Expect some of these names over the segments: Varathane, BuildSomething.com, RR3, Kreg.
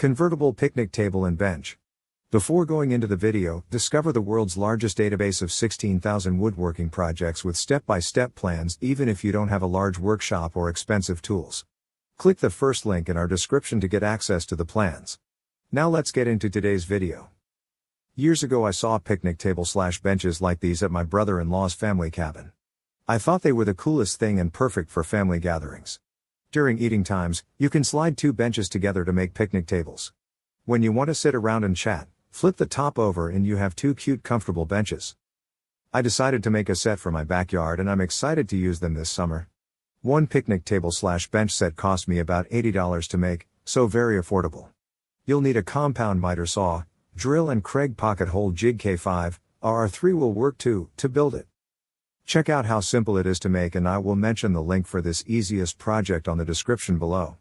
Convertible picnic table and bench. Before going into the video, discover the world's largest database of 16,000 woodworking projects with step-by-step plans, even if you don't have a large workshop or expensive tools. Click the first link in our description to get access to the plans. Now let's get into today's video. Years ago I saw picnic table/benches like these at my brother-in-law's family cabin. I thought they were the coolest thing and perfect for family gatherings. During eating times, you can slide two benches together to make picnic tables. When you want to sit around and chat, flip the top over and you have two cute, comfortable benches. I decided to make a set for my backyard and I'm excited to use them this summer. One picnic table/bench set cost me about $80 to make, so very affordable. You'll need a compound miter saw, drill and Kreg pocket hole jig K5, RR3 will work too, to build it. Check out how simple it is to make and I will mention the link for this easiest project on the description below.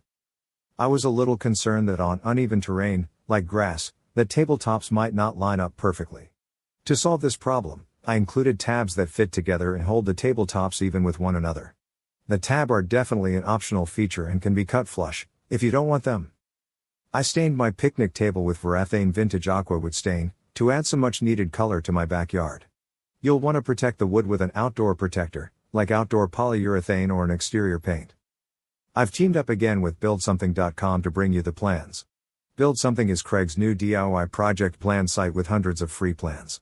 I was a little concerned that on uneven terrain, like grass, the tabletops might not line up perfectly. To solve this problem, I included tabs that fit together and hold the tabletops even with one another. The tabs are definitely an optional feature and can be cut flush, if you don't want them. I stained my picnic table with Varathane vintage aquawood stain, to add some much needed color to my backyard. You'll want to protect the wood with an outdoor protector, like outdoor polyurethane or an exterior paint. I've teamed up again with BuildSomething.com to bring you the plans. Build Something is Kreg's new DIY project plan site with hundreds of free plans.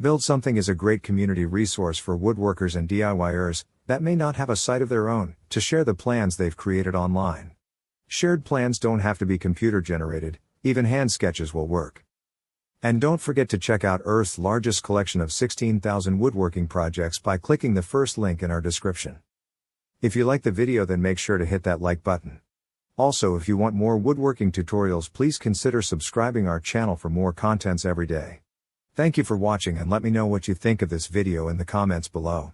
Build Something is a great community resource for woodworkers and DIYers that may not have a site of their own to share the plans they've created online. Shared plans don't have to be computer generated, even hand sketches will work. And don't forget to check out Earth's largest collection of 16,000 woodworking projects by clicking the first link in our description. If you like the video, then make sure to hit that like button. Also, if you want more woodworking tutorials, please consider subscribing our channel for more contents every day. Thank you for watching and let me know what you think of this video in the comments below.